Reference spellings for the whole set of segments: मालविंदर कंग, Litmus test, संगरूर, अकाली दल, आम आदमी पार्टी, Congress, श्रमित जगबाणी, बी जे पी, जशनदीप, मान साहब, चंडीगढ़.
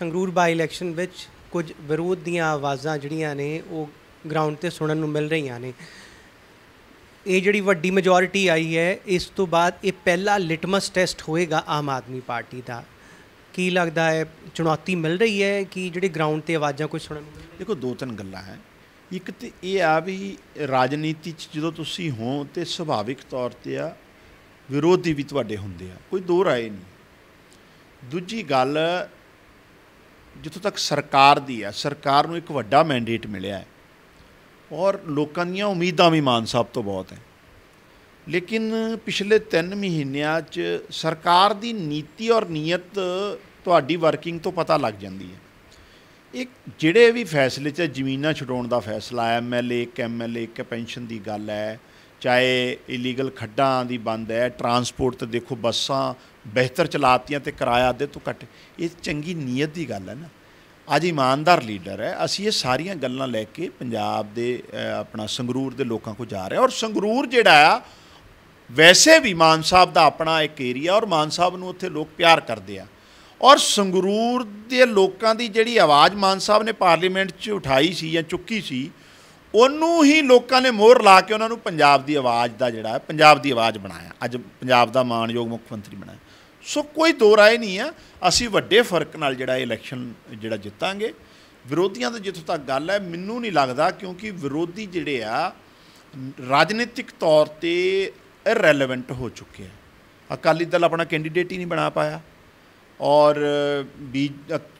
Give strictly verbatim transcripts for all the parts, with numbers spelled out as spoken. संगरूर by election विच कुछ विरोध दीआं आवाज़ां जिहड़ियां ने वो ग्राउंड ते सुनन नूं मिल रही ने। ये जिहड़ी वड्डी मेजोरिटी आई है इस तो बाद ये पहला लिटमस टेस्ट होएगा आम आदमी पार्टी का। की लगता है चुनौती मिल रही है कि जिहड़ी ग्राउंड ते आवाज़ां कुछ सुनन? देखो दो तीन गल्लां हैं। एक तो ये आ भी राजनीति च जदों तुसीं हो तो सुभाविक तौर पर आ विरोधी भी तुहाडे हुंदे आ, कोई दो राय नहीं। दूजी गल जितों तक सरकार दी आ, सरकार नूं एक वड्डा मैंडेट मिलिया है और लोकां दीआं उम्मीदां भी मान साहब तो बहुत हैं, लेकिन पिछले तीन महीनों च सरकार दी नीति और नीयत तुहाडी वर्किंग तो पता लग जांदी है। एक जिहड़े भी फैसले चाहे जमीनां छुड़ाउण दा फैसला एम एल ए एक एम एल ए एक पेंशन की गल है, चाहे इलीगल खड्डां दी बंद है, ट्रांसपोर्ट तो देखो बसां बेहतर चलातियां तो किराया अद्धे तो घट, ये चंगी नीयत की गल है ना। अज ईमानदार लीडर है, असी ये सारियां गल्लां लैके पंजाब दे अपना संगरूर दे लोकां को जा रहे हैं। और संगरूर जिहड़ा वैसे भी मान साहब दा अपना एक एरिया और मान साहब नूं उत्थे लोग प्यार करदे आ और संगरूर दे लोकां दी जिहड़ी आवाज़ मान साहब ने पार्लीमेंट च उठाई सी या चुकी सी उन्होंने ही लोगों ने मोहर ला के उन्होंने पंजाब की आवाज़ का जोड़ा पंजाब की आवाज़ बनाया, अज पंजाब का मानयोग मुख्यमंत्री बनाया। सो कोई दो राय नहीं है, असी वड्डे फर्क नाल जिहड़ा इलैक्शन जिहड़ा जितांगे। विरोधियों का जितों तक गल है मैनू नहीं लगता, क्योंकि विरोधी जिहड़े आ राजनीतिक तौर पर इररेलेवेंट हो चुके हैं। अकाली दल अपना कैंडीडेट ही नहीं बना पाया और बी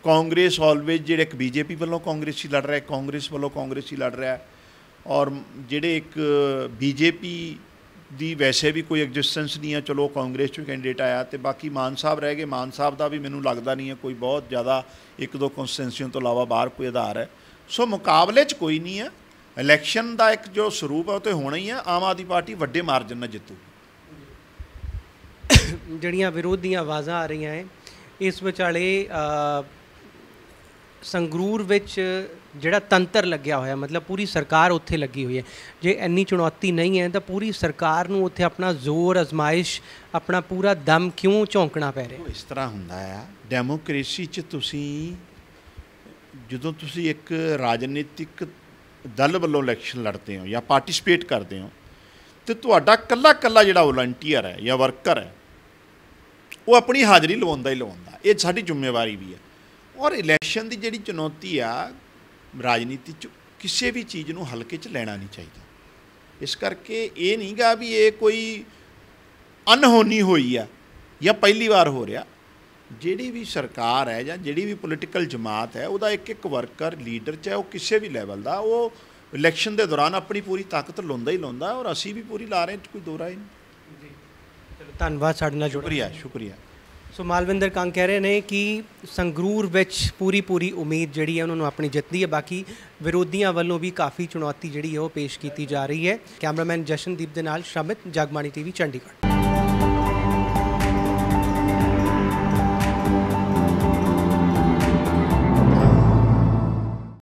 कांग्रेस ऑलवेज जिहड़े बी जे पी वालों कांग्रेस ही लड़ रहा है, कांग्रेस वालों कांग्रेस ही लड़ रहा है और जिहड़े एक बीजेपी दी वैसे भी कोई एग्जिस्टेंस नहीं है, चलो कांग्रेस चो कैंडीडेट आया तो बाकी मान साहब रह गए। मान साहब का भी मैनू लगता नहीं है कोई बहुत ज़्यादा एक दो कॉन्स्टिटेंसियों तो इलावा बाहर कोई आधार है। सो मुकाबले च कोई नहीं है, इलैक्शन का एक जो स्वरूप है वो तो होना ही है। आम आदमी पार्टी वड्डे मार्जन में जितूगी। जिहड़ियां विरोध दी आवाज़ां आ रही हैं इस विचाले संगरूर विच जिहड़ा तंत्र लग्या होया, मतलब पूरी सरकार उत्थे लगी हुई है। जे इन्नी चुनौती नहीं है तो पूरी सरकार नूं उत्थे अपना जोर आजमाइश अपना पूरा दम क्यों झोंकना पै रहा है? इस तरह हुंदा है डेमोक्रेसी च, तुसी जदों तुसी एक राजनीतिक दल वल्लों इलैक्शन लड़ते हो या पार्टिसिपेट करते हो तो तुहाडा कल्ला कल्ला जिहड़ा वॉलंटियर है या वर्कर है वो अपनी हाज़री लवाउंदा ही लवाउंदा, ये साडी जिम्मेवारी भी है। और इलैक्शन की जिहड़ी चुनौती आ राजनीति च किसी भी चीज़ नूं हल्के च लेना नहीं चाहिए। इस करके ये नहीं गा भी ये कोई अनहोनी हुई है या पहली बार हो रहा। जिहड़ी भी सरकार है या जिहड़ी भी पोलिटिकल जमात है वह एक एक वर्कर लीडर चाहे वह किसी भी लैवल का वो इलैक्शन के दौरान अपनी पूरी ताकत लाउंदा ही लाउंदा और असी भी पूरी ला रहे, कोई दो राय नहीं। धन्यवाद साडे नाल जुड़न। शुक्रिया शुक्रिया। सो मालविंदर कंग कह रहे हैं कि संगरूर विच पूरी पूरी उम्मीद जिहड़ी है उन्होंने अपनी जितनी है, बाकी विरोधियों वालों भी काफ़ी चुनौती जिहड़ी है वो पेश की जा रही है। कैमरामैन जशनदीप के नाल श्रमित जगबाणी टीवी चंडीगढ़।